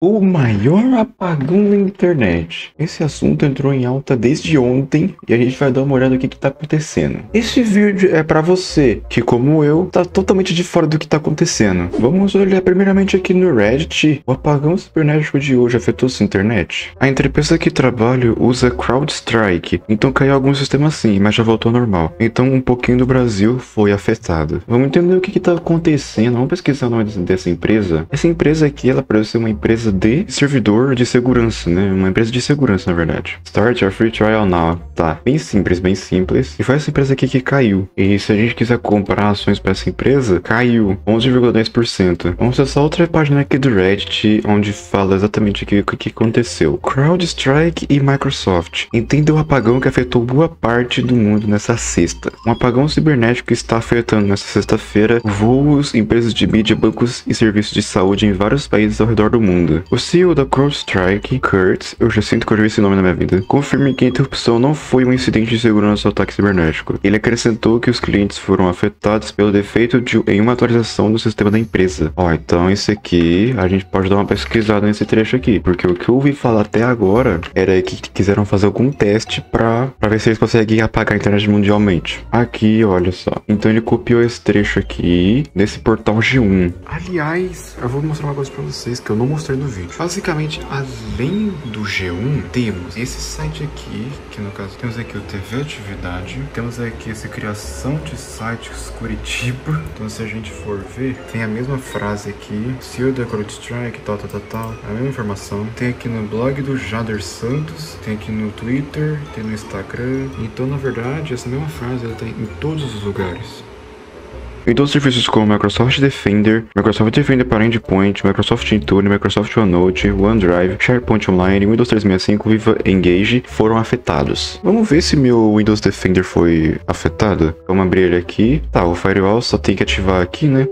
O maior apagão da internet. Esse assunto entrou em alta desde ontem e a gente vai dar uma olhada no que está acontecendo. Este vídeo é para você que, como eu, está totalmente de fora do que está acontecendo. Vamos olhar primeiramente aqui no Reddit. O apagão cibernético de hoje afetou sua internet? A empresa que trabalho usa CrowdStrike, então caiu algum sistema sim, mas já voltou ao normal. Então um pouquinho do Brasil foi afetado. Vamos entender o que está acontecendo. Vamos pesquisar o nome dessa empresa. Essa empresa aqui, ela parece ser uma empresa de servidor de segurança, né? Uma empresa de segurança, na verdade. Start your free trial now. Tá. Bem simples, bem simples. E foi essa empresa aqui que caiu. E se a gente quiser comprar ações para essa empresa, caiu 11,10%. Vamos acessar outra página aqui do Reddit, onde fala exatamente o que aconteceu. CrowdStrike e Microsoft. Entenda o apagão que afetou boa parte do mundo nessa sexta. Um apagão cibernético que está afetando nessa sexta-feira voos, empresas de mídia, bancos e serviços de saúde em vários países ao redor do mundo. O CEO da CrowdStrike, Kurtz, eu já sinto que eu já vi esse nome na minha vida, confirma que a interrupção não foi um incidente de segurança ou ataque cibernético. Ele acrescentou que os clientes foram afetados pelo defeito em uma atualização do sistema da empresa. Ó, então esse aqui, a gente pode dar uma pesquisada nesse trecho aqui, porque o que eu ouvi falar até agora era que quiseram fazer algum teste pra ver se eles conseguem apagar a internet mundialmente. Aqui, olha só. Então ele copiou esse trecho aqui, nesse portal G1. Aliás, eu vou mostrar uma coisa pra vocês que eu não mostrei no vídeo. Basicamente, além do G1, temos esse site aqui, que no caso temos aqui o TV Atividade, temos aqui essa criação de sites Curitiba. Então se a gente for ver, tem a mesma frase aqui, CEO da CrowdStrike, tal, a mesma informação. Tem aqui no blog do Jader Santos, tem aqui no Twitter, tem no Instagram. Então na verdade essa mesma frase ela tem em todos os lugares. Então serviços como Microsoft Defender, Microsoft Defender para Endpoint, Microsoft Intune, Microsoft OneNote, OneDrive, SharePoint Online, Windows 365, Viva Engage foram afetados. Vamos ver se meu Windows Defender foi afetado. Vamos abrir ele aqui. Tá, o Firewall só tem que ativar aqui, né?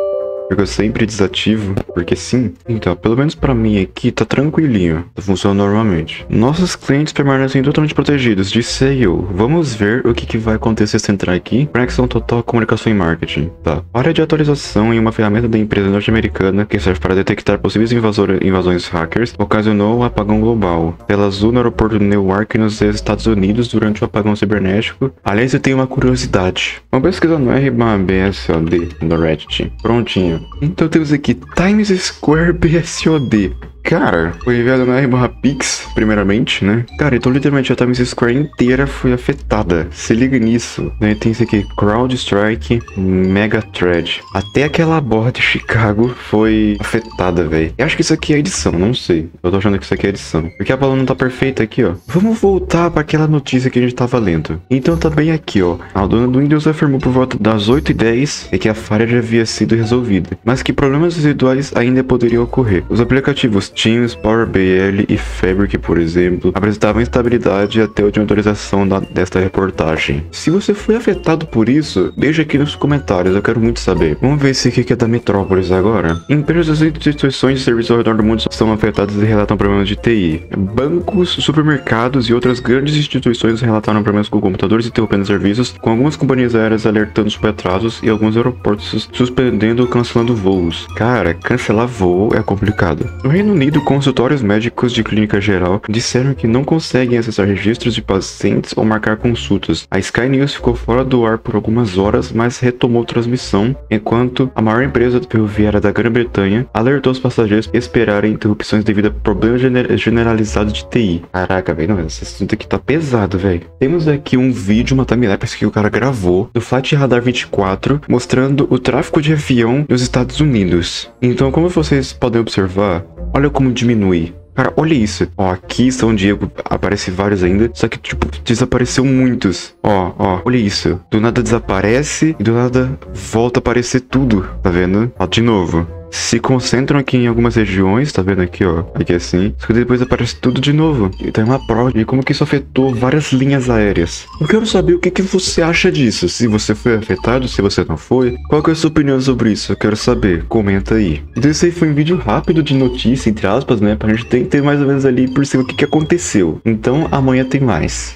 Porque eu sempre desativo, porque sim. Então, pelo menos pra mim aqui, tá tranquilinho. Tá funcionando normalmente. Nossos clientes permanecem totalmente protegidos, disse eu. Vamos ver o que vai acontecer se entrar aqui. Conexão total, comunicação e marketing. Tá. Área de atualização em uma ferramenta da empresa norte-americana que serve para detectar possíveis invasões hackers ocasionou um apagão global. Tela azul no aeroporto de Newark, nos Estados Unidos, durante o apagão cibernético. Aliás, eu tenho uma curiosidade. Vamos pesquisar no RBSOD no Reddit. Prontinho. Então temos aqui Times Square BSOD. Cara, foi enviado na R/Pix, primeiramente, né? Cara, então literalmente a Times Square inteira foi afetada. Se liga nisso. Né? Tem isso aqui, CrowdStrike, Megathread. Até aquela borda de Chicago foi afetada, velho. Eu acho que isso aqui é edição, não sei. Eu tô achando que isso aqui é edição. Porque a bola não tá perfeita aqui, ó. Vamos voltar pra aquela notícia que a gente tava lendo. Então tá bem aqui, ó. A dona do Windows afirmou por volta das 8h10 que a falha já havia sido resolvida, mas que problemas residuais ainda poderiam ocorrer. Os aplicativos Teams, PowerBI e Fabric, por exemplo, apresentavam instabilidade até a última atualização desta reportagem. Se você foi afetado por isso, deixa aqui nos comentários, eu quero muito saber. Vamos ver esse aqui que é da Metrópoles agora. Empresas e instituições de serviços ao redor do mundo são afetadas e relatam problemas de TI. Bancos, supermercados e outras grandes instituições relataram problemas com computadores interrompendo serviços, com algumas companhias aéreas alertando sobre atrasos e alguns aeroportos suspendendo ou cancelando voos. Cara, cancelar voo é complicado. No Reino Unido, consultórios médicos de clínica geral disseram que não conseguem acessar registros de pacientes ou marcar consultas. A Sky News ficou fora do ar por algumas horas, mas retomou transmissão, enquanto a maior empresa ferroviária da Grã-Bretanha alertou os passageiros a esperarem interrupções devido a problemas generalizados de TI. Caraca, velho, esse assunto aqui tá pesado, velho. Temos aqui um vídeo, uma timelapse que o cara gravou do Flight Radar 24, mostrando o tráfego de avião nos Estados Unidos. Então, como vocês podem observar, olha como diminui. Cara, olha isso. Ó, aqui São Diego aparece vários ainda, só que, tipo, desapareceu muitos. Ó, olha isso. Do nada desaparece e do nada volta a aparecer tudo. Tá vendo? Ó, de novo. Se concentram aqui em algumas regiões, tá vendo aqui, ó, aqui assim, só que depois aparece tudo de novo. E tem uma prova de como que isso afetou várias linhas aéreas. Eu quero saber o que você acha disso, se você foi afetado, se você não foi, qual que é a sua opinião sobre isso, eu quero saber, comenta aí. Então esse aí foi um vídeo rápido de notícia, entre aspas, né, pra gente ter mais ou menos ali por cima o que aconteceu. Então amanhã tem mais.